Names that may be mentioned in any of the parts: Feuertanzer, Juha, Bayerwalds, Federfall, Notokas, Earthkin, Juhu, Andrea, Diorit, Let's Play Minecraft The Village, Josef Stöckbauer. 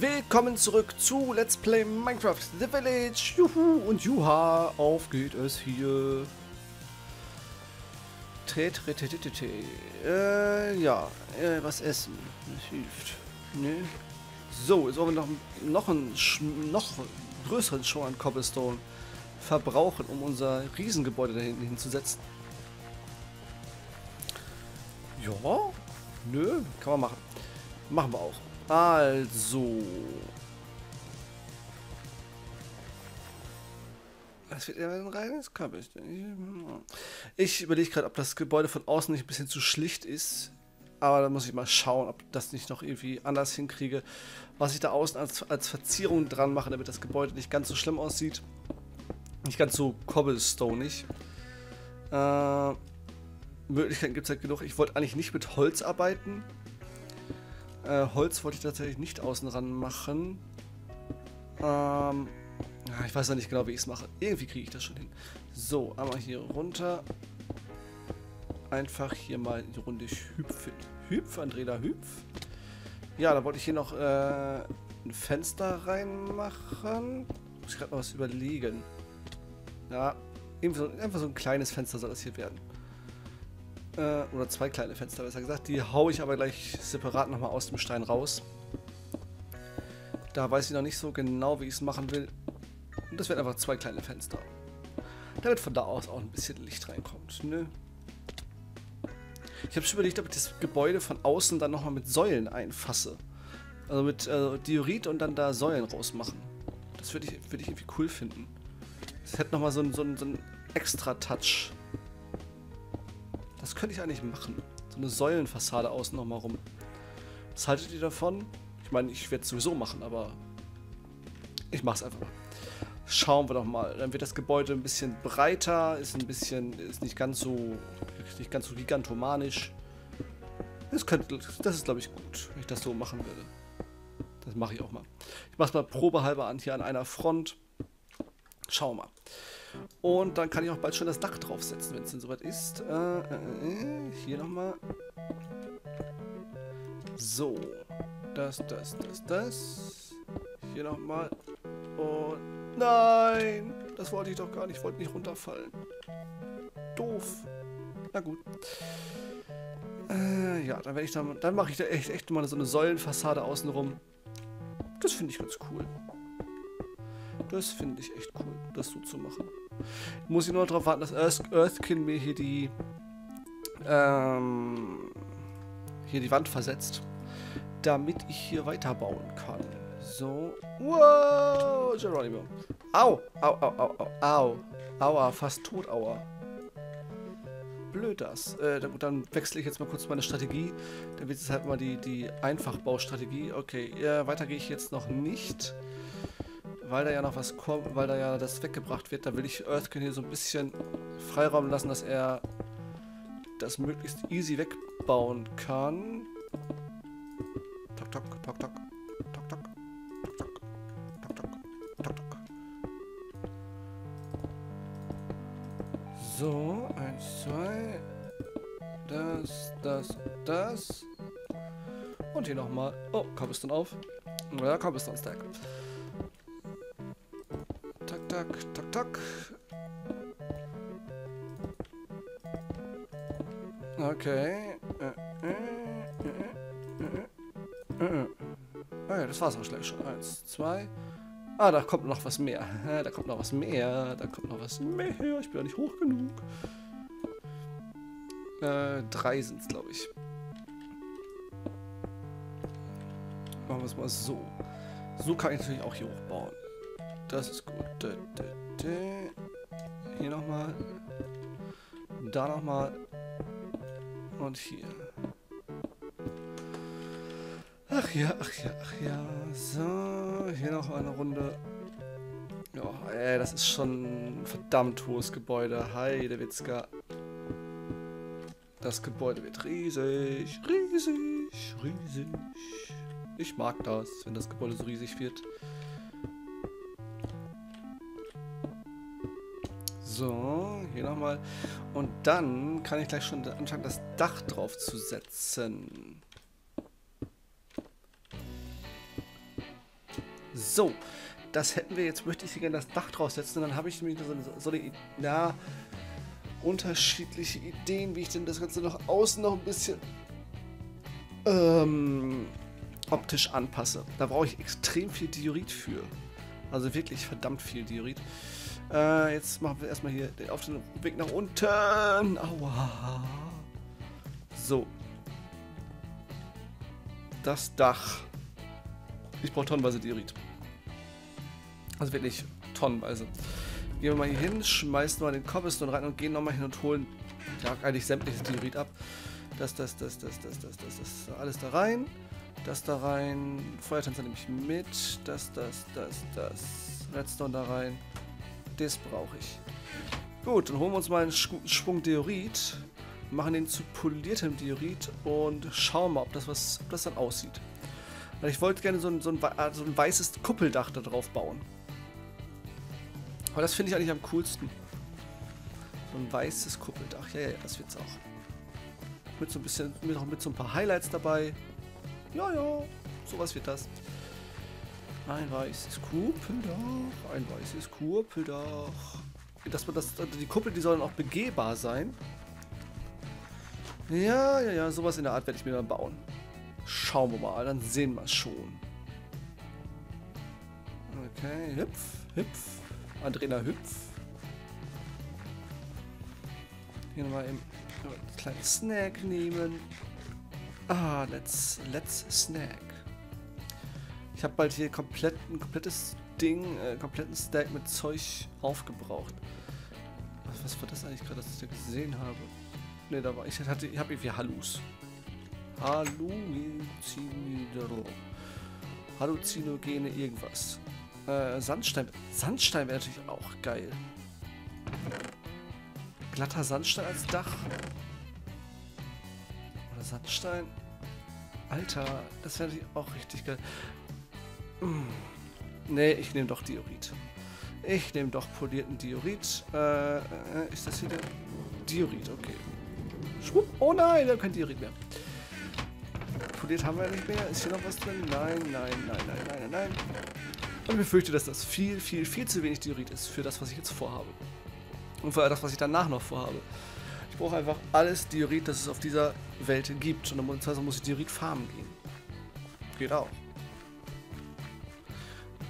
Willkommen zurück zu Let's Play Minecraft The Village. Juhu und Juha, auf geht es hier. Was essen? Das hilft. Nee. So, jetzt wollen wir noch größeren Show an Cobblestone verbrauchen, um unser Riesengebäude da hinten hinzusetzen. Ja? Nö, kann man machen. Machen wir auch. Also. Das wird ja ein reines Cobblestone. Ich überlege gerade, ob das Gebäude von außen nicht ein bisschen zu schlicht ist. Aber da muss ich mal schauen, ob ich das nicht noch irgendwie anders hinkriege. Was ich da außen als Verzierung dran mache, damit das Gebäude nicht ganz so schlimm aussieht. Nicht ganz so cobblestoneig. Möglichkeiten gibt es halt genug. Ich wollte eigentlich nicht mit Holz arbeiten. Holz wollte ich tatsächlich nicht außen ran machen. Ich weiß ja nicht genau, wie ich es mache. Irgendwie kriege ich das schon hin. So, einmal hier runter. Einfach hier mal die Runde hüpfen. Hüpf, Andrea, hüpf. Ja, da wollte ich hier noch ein Fenster reinmachen. Muss ich gerade mal was überlegen. Ja, einfach so ein kleines Fenster soll das hier werden. Oder zwei kleine Fenster, besser gesagt. Die haue ich aber gleich separat nochmal aus dem Stein raus. Da weiß ich noch nicht so genau, wie ich es machen will. Und das werden einfach zwei kleine Fenster. Damit von da aus auch ein bisschen Licht reinkommt, ne? Ich habe schon überlegt, ob ich das Gebäude von außen dann nochmal mit Säulen einfasse. Also mit Diorit und dann da Säulen rausmachen. Das würde ich irgendwie cool finden. Das hätte nochmal so einen extra Touch. Das könnte ich eigentlich machen. So eine Säulenfassade außen nochmal rum. Was haltet ihr davon? Ich meine, ich werde es sowieso machen, aber ich mache es einfach mal. Schauen wir doch mal. Dann wird das Gebäude ein bisschen breiter, ist nicht ganz so gigantomanisch. Das ist, glaube ich, gut, wenn ich das so machen würde. Das mache ich auch mal. Ich mache es mal probehalber an hier an einer Front. Schauen wir mal. Und dann kann ich auch bald schon das Dach draufsetzen, wenn es denn soweit ist. Hier nochmal. So. Das. Hier nochmal. Und nein! Das wollte ich doch gar nicht. Ich wollte nicht runterfallen. Doof. Na gut. Ja, dann mache ich da echt mal so eine Säulenfassade außenrum. Das finde ich ganz cool. Das finde ich echt cool, das so zu machen. Muss ich nur noch darauf warten, dass Earthkin mir hier die Wand versetzt, damit ich hier weiterbauen kann. So. Wow, Geronimo. Au. Aua, fast tot, aua. Blöd das. Dann wechsle ich jetzt mal kurz meine Strategie. Dann wird es halt mal die Einfachbaustrategie. Okay, weiter gehe ich jetzt noch nicht. Weil da ja noch was kommt, weil da ja das weggebracht wird, da will ich Earthkin hier so ein bisschen Freiraum lassen, dass er das möglichst easy wegbauen kann. Tok, tok, tok, tok. Tok, tok. Tok, tok. Tok, tok. Tok, tok. So, 1, 2. Das. Und hier nochmal. Oh, Cobblestone auf. Ja, Cobblestone Stack. Tak. Okay. Okay, das war's auch gleich schon. 1, 2. Ah, da kommt noch was mehr. Ich bin ja nicht hoch genug. 3 sind's, glaube ich. Machen wir es mal so. So kann ich natürlich auch hier hochbauen. Das ist gut. Hier nochmal. Da nochmal. Und hier. Ach ja. So, hier noch eine Runde. Oh, ey, das ist schon ein verdammt hohes Gebäude. Heidewitzka. Das Gebäude wird riesig. Ich mag das, wenn das Gebäude so riesig wird. So, hier nochmal. Und dann kann ich gleich schon anfangen, das Dach drauf zu setzen. So, das hätten wir. Jetzt möchte ich hier gerne das Dach draufsetzen. Und dann habe ich nämlich so eine, na, unterschiedliche Ideen, wie ich denn das Ganze noch außen noch ein bisschen optisch anpasse. Da brauche ich extrem viel Diorit für. Also wirklich verdammt viel Diorit. Jetzt machen wir erstmal hier auf den Weg nach unten. Aua. So. Das Dach. Ich brauche tonnenweise Diorit. Also wirklich tonnenweise. Gehen wir mal hier hin, schmeißen mal den Cobblestone rein und gehen nochmal hin und holen eigentlich sämtliches Diorit ab. Das, alles da rein. Das da rein. Feuertanzer nehme ich mit. Das. Redstone da rein. Das brauche ich. Gut, dann holen wir uns mal einen Schwung Diorit, machen den zu poliertem Diorit und schauen mal, ob das dann aussieht. Weil ich wollte gerne so ein weißes Kuppeldach da drauf bauen. Aber das finde ich eigentlich am coolsten. So ein weißes Kuppeldach. Ja, das wird's auch. Mit so ein bisschen, mit so ein paar Highlights dabei. Ja, sowas wird das. Ein weißes Kuppeldach, ein weißes Kuppeldach. Die Kuppel, die sollen auch begehbar sein. Ja, sowas in der Art werde ich mir dann bauen. Schauen wir mal, dann sehen wir es schon. Okay, hüpf. Andrea, hüpf. Hier nochmal eben einen kleinen Snack nehmen. Ah, let's snack. Ich habe bald hier kompletten Stack mit Zeug aufgebraucht. Was war das eigentlich gerade, dass ich da gesehen habe? Ne, da war ich. Ich habe irgendwie Hallus. Halluzinogene irgendwas. Sandstein. Sandstein wäre natürlich auch geil. Glatter Sandstein als Dach. Oder Sandstein. Alter, das wäre natürlich auch richtig geil. Ne, ich nehme doch Diorit. Ich nehme doch polierten Diorit. Ist das wieder Diorit? Okay. Schwupp. Oh nein, wir haben kein Diorit mehr. Poliert haben wir nicht mehr. Ist hier noch was drin? Nein. Und ich befürchte, dass das viel zu wenig Diorit ist für das, was ich jetzt vorhabe. Und für das, was ich danach noch vorhabe. Ich brauche einfach alles Diorit, das es auf dieser Welt gibt. Und das heißt, muss ich Diorit farmen gehen. Geht auch.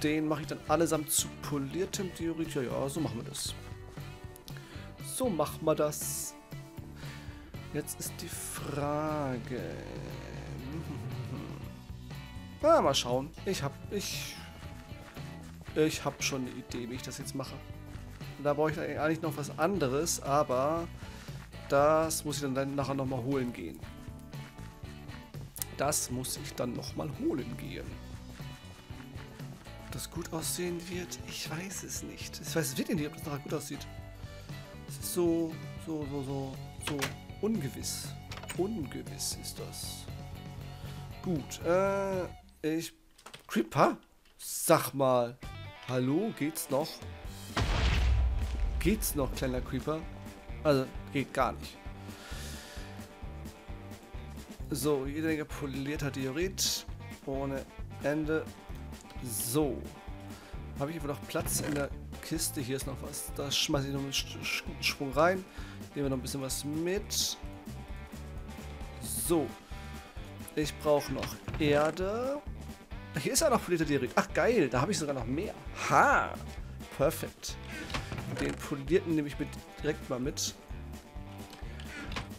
Den mache ich dann allesamt zu poliertem Diorit. Ja, so machen wir das. So machen wir das. Jetzt ist die Frage... Na, mal schauen. Ich hab schon eine Idee, wie ich das jetzt mache. Da brauche ich eigentlich noch was anderes, aber... Das muss ich dann nachher nochmal holen gehen. Ob das gut aussehen wird? Ich weiß es nicht. Ich weiß wirklich nicht, ob das nachher gut aussieht. Es ist so ungewiss. Ungewiss ist das. Gut, Creeper? Sag mal. Hallo, geht's noch? Geht's noch, kleiner Creeper? Also, geht gar nicht. So, jeder gepolierter Diorit. Ohne Ende. So. Habe ich einfach noch Platz in der Kiste? Hier ist noch was. Da schmeiße ich noch einen Schwung rein. Nehmen wir noch ein bisschen was mit. So. Ich brauche noch Erde. Hier ist ja noch polierter Diorit. Ach geil, da habe ich sogar noch mehr. Ha! Perfekt. Den polierten nehme ich direkt mal mit.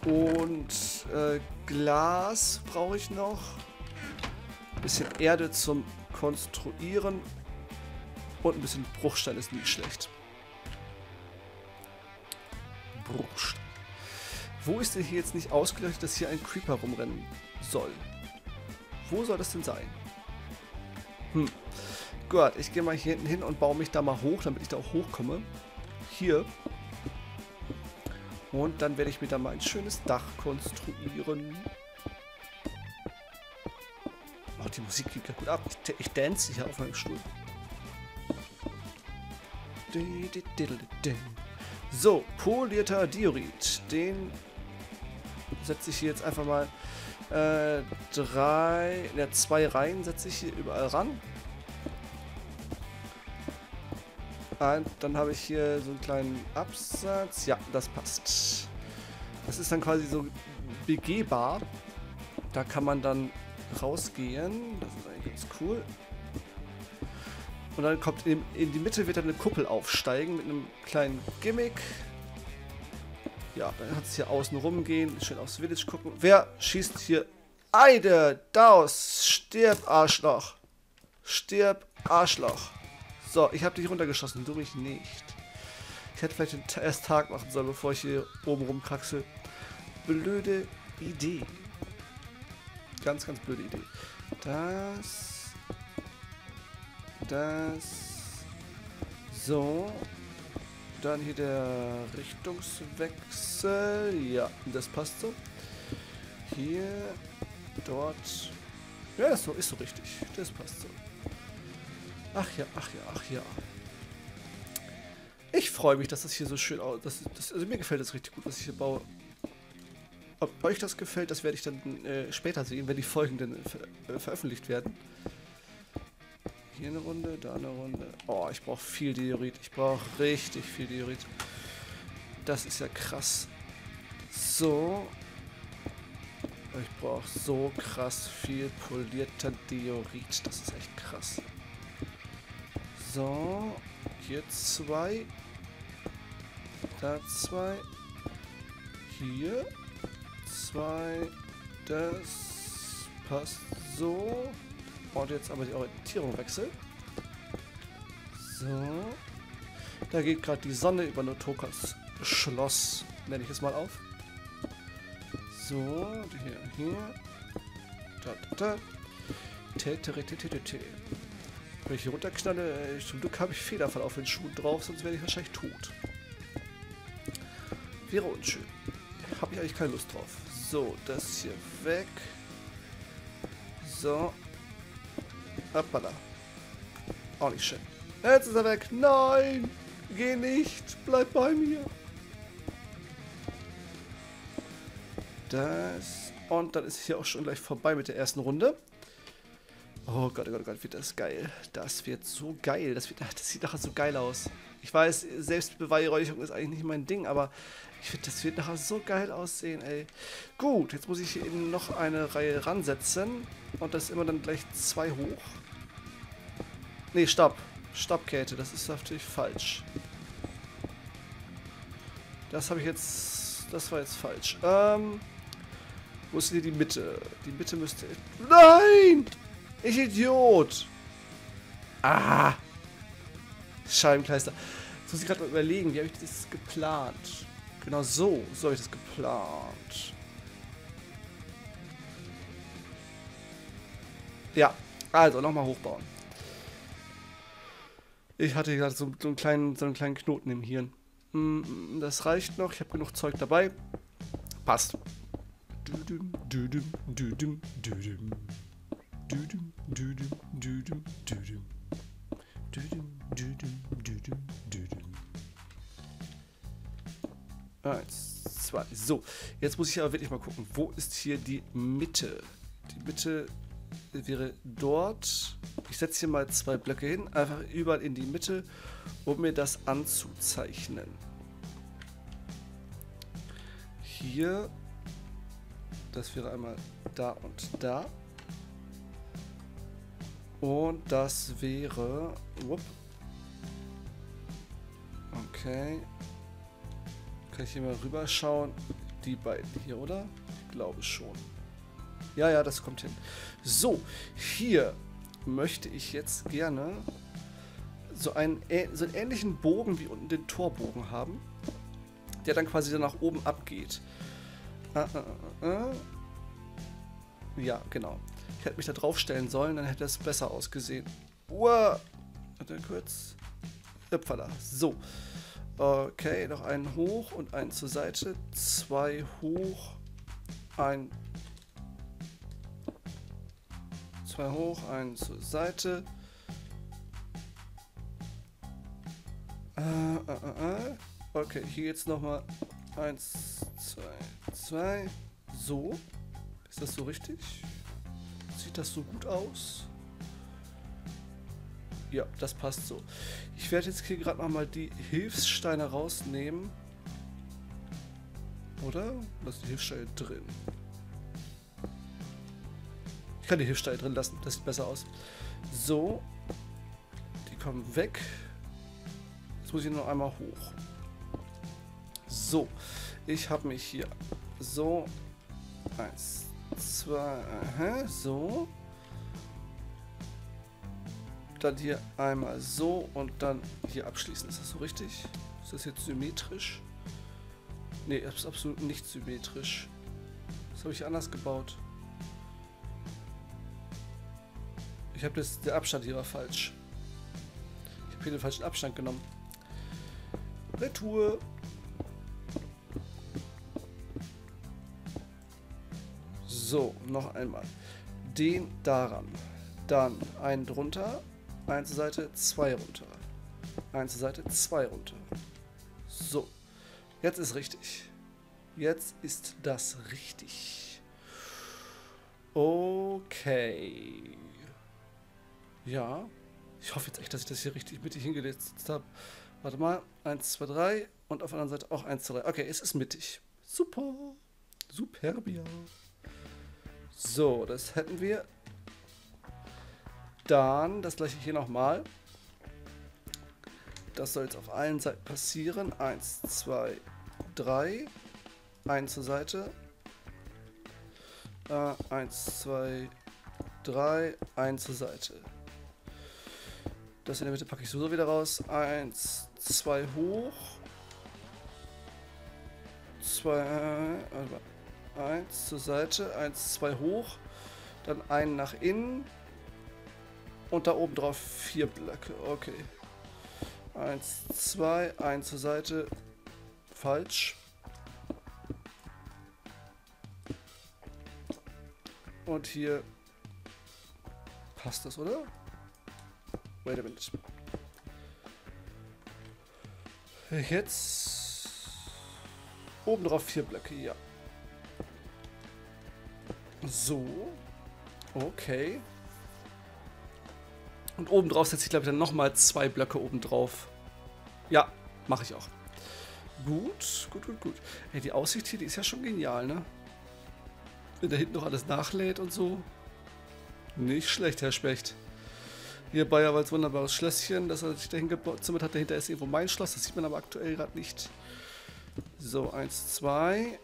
Und Glas brauche ich noch. Ein bisschen Erde zum Konstruieren. Und ein bisschen Bruchstein ist nicht schlecht. Bruchstein. Wo ist denn hier jetzt nicht ausgeleuchtet, dass hier ein Creeper rumrennen soll? Wo soll das denn sein? Gut, ich gehe mal hier hinten hin und baue mich da mal hoch, damit ich da auch hochkomme. Hier. Und dann werde ich mir da mal ein schönes Dach konstruieren. Oh, die Musik geht ja gut ab. Ich dance hier auf meinem Stuhl. So, polierter Diorit. Den setze ich hier jetzt einfach mal 2 Reihen setze ich hier überall ran. rein. Dann habe ich hier so einen kleinen Absatz. Ja, das passt. Das ist dann quasi so begehbar. Da kann man dann rausgehen. Das ist eigentlich ganz cool. Und dann kommt in die Mitte wird dann eine Kuppel aufsteigen mit einem kleinen Gimmick. Ja, dann hat es hier außen rumgehen. Schön aufs Village gucken. Wer schießt hier? Eide, Daus, stirb, Arschloch. Stirb, Arschloch. So, ich habe dich runtergeschossen, du mich nicht. Ich hätte vielleicht den ersten Tag machen sollen, bevor ich hier oben rumkraxel. Blöde Idee. Ganz, ganz blöde Idee. Das. So. Dann hier der Richtungswechsel. Ja, das passt so. Hier. Dort. Ja, das ist so richtig. Das passt so. Ach ja, ach ja, ach ja. Ich freue mich, dass das hier so schön aussieht. Also mir gefällt das richtig gut, was ich hier baue. Ob euch das gefällt, das werde ich dann später sehen, wenn die Folgen dann veröffentlicht werden. Hier eine Runde, da eine Runde. Oh, ich brauche viel Diorit. Ich brauche richtig viel Diorit. Das ist ja krass. So. Ich brauche so krass viel polierter Diorit. Das ist echt krass. So, hier zwei, da zwei, hier zwei, das passt so. Und jetzt aber die Orientierung wechseln. So, da geht gerade die Sonne über Notokas Schloss, nenne ich es mal auf. So, hier, da, wenn ich hier runterknalle, zum Glück habe ich Federfall auf den Schuhen drauf, sonst wäre ich wahrscheinlich tot. Wäre unschön. Habe ich eigentlich keine Lust drauf. So, das hier weg. So. Hoppala. Auch nicht schön. Jetzt ist er weg. Nein! Geh nicht! Bleib bei mir! Das. Und dann ist hier auch schon gleich vorbei mit der ersten Runde. Oh Gott, Gott, wird das geil. Das wird so geil. Das sieht nachher so geil aus. Ich weiß, Selbstbeweihräucherung ist eigentlich nicht mein Ding, aber ich finde, das wird nachher so geil aussehen, ey. Gut, jetzt muss ich hier eben noch eine Reihe ransetzen. Und das immer dann gleich 2 hoch. Ne, stopp. Stoppkette, das ist natürlich falsch. Das war jetzt falsch. Wo ist denn hier die Mitte? Die Mitte müsste... Nein! Ich Idiot! Ah! Scheibenkleister. Jetzt muss ich gerade mal überlegen, wie habe ich das geplant? Genau so habe ich das geplant. Ja, also nochmal hochbauen. Ich hatte gerade so einen kleinen Knoten im Hirn. Das reicht noch, ich habe genug Zeug dabei. Passt. Eins, zwei. So, jetzt muss ich aber wirklich mal gucken, wo ist hier die Mitte? Die Mitte wäre dort. Ich setze hier mal 2 Blöcke hin, einfach überall in die Mitte, um mir das anzuzeichnen. Hier, das wäre einmal da und da. Und das wäre... Wupp. Okay. Kann ich hier mal rüberschauen? Die beiden hier, oder? Ich glaube schon. Ja, ja, das kommt hin. So, hier möchte ich jetzt gerne so einen ähnlichen Bogen wie unten den Torbogen haben, der dann quasi dann nach oben abgeht. Ja, genau. Ich hätte mich da drauf stellen sollen, dann hätte es besser ausgesehen. Uah! Und dann kurz. Upfala. So. Okay, noch einen hoch und einen zur Seite. 2 hoch. 2 hoch, 1 zur Seite. Okay, hier jetzt nochmal. 1, 2, 2. So. Ist das so richtig? Sieht das so gut aus? Ja, das passt so. Ich werde jetzt hier gerade mal die Hilfssteine rausnehmen. Oder? Lass die Hilfssteine drin. Ich kann die Hilfssteine drin lassen. Das sieht besser aus. So. Die kommen weg. Jetzt muss ich noch einmal hoch. So. Ich habe mich hier. So. 1, 2. Aha, so. Dann hier einmal so und dann hier abschließen. Ist das so richtig? Ist das jetzt symmetrisch? Ne, ist absolut nicht symmetrisch. Das habe ich anders gebaut. Ich habe das, der Abstand hier war falsch. Ich habe hier den falschen Abstand genommen. Retour. So, noch einmal. Den daran. Dann einen drunter. 1 zur Seite, 2 runter. 1 zur Seite, 2 runter. So. Jetzt ist richtig. Jetzt ist das richtig. Okay. Ja. Ich hoffe jetzt echt, dass ich das hier richtig mittig hingesetzt habe. Warte mal. 1, 2, 3. Und auf der anderen Seite auch 1, 2, 3. Okay, es ist mittig. Super. Superbia. So, das hätten wir. Dann das gleiche hier nochmal. Das soll jetzt auf allen Seiten passieren. 1, 2, 3. 1 zur Seite. 1, 2, 3. 1 zur Seite. Das in der Mitte packe ich so wieder raus. 1, 2 hoch. 1 zur Seite. 1, 2 hoch. Dann einen nach innen. Und da oben drauf 4 Blöcke. Okay. 1, 2, 1 zur Seite. Falsch. Und hier passt das, oder? Wait a minute. Jetzt oben drauf 4 Blöcke, ja. So. Okay. Und obendrauf setze ich, glaube ich, dann nochmal 2 Blöcke obendrauf. Ja, mache ich auch. Gut, gut, gut, gut. Ey, die Aussicht hier, die ist ja schon genial, ne? Wenn da hinten noch alles nachlädt und so. Nicht schlecht, Herr Specht. Hier Bayerwalds wunderbares Schlösschen, das er sich dahin gezimmert hat. Dahinter ist irgendwo mein Schloss, das sieht man aber aktuell gerade nicht. So, 1, 2.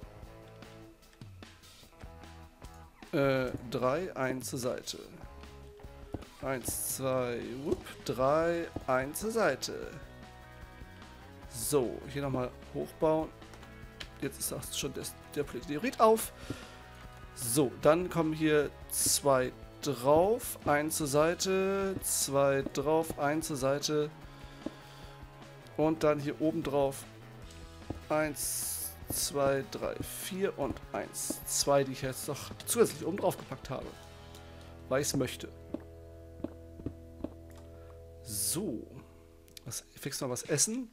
3, 1 zur Seite. 1, 2, 3, 1 zur Seite. So, hier nochmal hochbauen. Jetzt ist auch schon der Polytheorit auf. So, dann kommen hier 2 drauf, 1 zur Seite, 2 drauf, 1 zur Seite. Und dann hier oben drauf 1, 2, 3, 4 und 1, 2, die ich jetzt noch zusätzlich oben drauf gepackt habe. Weil ich es möchte. So, ich fix mal was essen.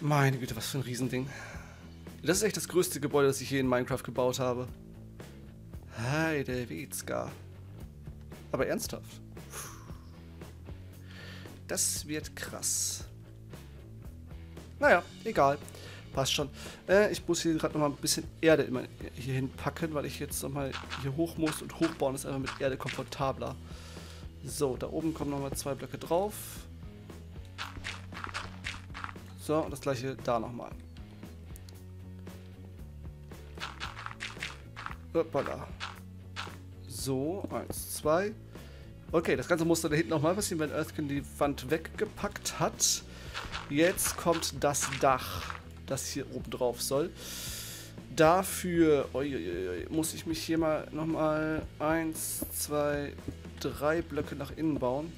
Meine Güte, was für ein Riesending. Das ist echt das größte Gebäude, das ich je in Minecraft gebaut habe. Heide Witzka. Aber ernsthaft. Das wird krass. Naja, egal. Passt schon. Ich muss hier gerade nochmal ein bisschen Erde hier hinpacken, weil ich jetzt nochmal hier hoch muss und hochbauen ist einfach mit Erde komfortabler. So, da oben kommen nochmal 2 Blöcke drauf. So, und das gleiche da nochmal. Hoppala. So, 1, 2. Okay, das Ganze muss dann da hinten nochmal passieren, wenn Earthkin die Wand weggepackt hat. Jetzt kommt das Dach, das hier oben drauf soll. Dafür muss ich mich hier mal nochmal 1, 2, 3 Blöcke nach innen bauen.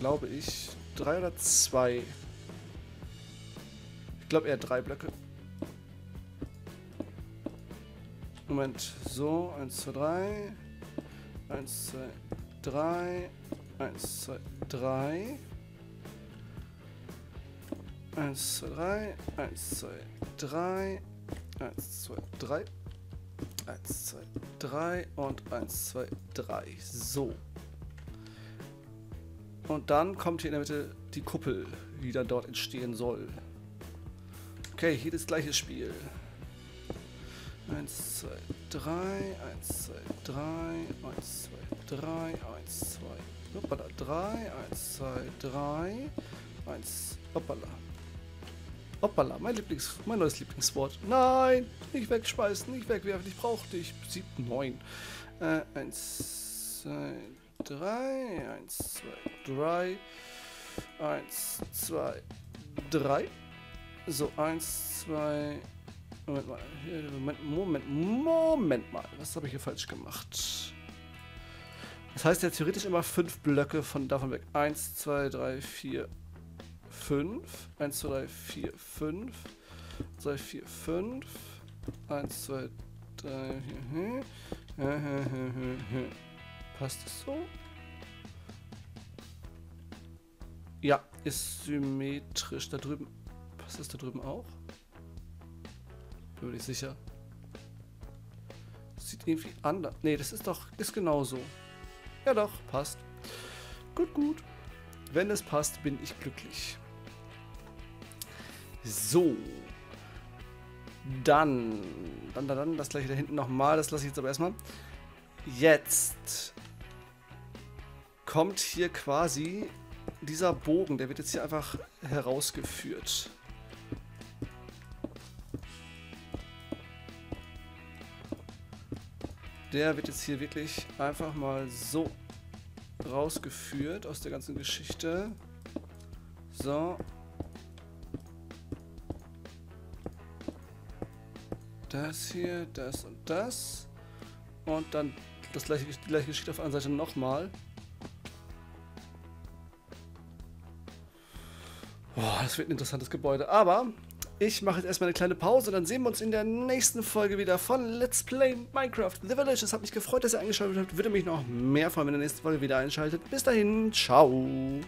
Glaube ich. 3 oder 2? Ich glaube eher 3 Blöcke. Moment. So, 1, 2, 3. 1, 2, 3. 1, 2, 3. 1, 2, 3. 1, 2, 3. 1, 2, 3. 1, 2, 3 und 1, 2, 3. So. Und dann kommt hier in der Mitte die Kuppel, die dann dort entstehen soll. Okay, hier das gleiche Spiel. 1, 2, 3, 1, 2, 3, 1, 2, 3, 1, 2, hoppala, 3, 1, 2, 3, 1, hoppala. Hoppala, mein neues Lieblingswort. Nein, nicht wegschmeißen, nicht wegwerfen, ich brauche dich. 7, 9. 1, 2, 3, 1, 2, 3, 1, 2, 3. So, 1, 2, Moment mal, Moment mal. Was habe ich hier falsch gemacht? Das heißt ja theoretisch immer 5 Blöcke von davon weg. 1, 2, 3, 4. 5, 1, 2, 3, 4, 5, 2, 4, 5, 1, 2, 3, passt das so? Ja, ist symmetrisch da drüben. Passt das da drüben auch? Bin mir nicht sicher. Das sieht irgendwie anders. Ne, das ist doch, ist genauso. Ja doch, passt. Gut, gut. Wenn es passt, bin ich glücklich. So. Dann. Das gleiche da hinten nochmal. Das lasse ich jetzt aber erstmal. Jetzt kommt hier quasi dieser Bogen. Der wird jetzt hier einfach herausgeführt. Der wird jetzt hier wirklich einfach mal so rausgeführt aus der ganzen Geschichte. So. Das hier, das und das. Und dann das gleiche, die gleiche Geschichte auf der anderen Seite nochmal. Boah, das wird ein interessantes Gebäude. Aber ich mache jetzt erstmal eine kleine Pause. Dann sehen wir uns in der nächsten Folge wieder von Let's Play Minecraft The Village. Es hat mich gefreut, dass ihr eingeschaltet habt. Würde mich noch mehr freuen, wenn ihr in der nächsten Folge wieder einschaltet. Bis dahin, ciao.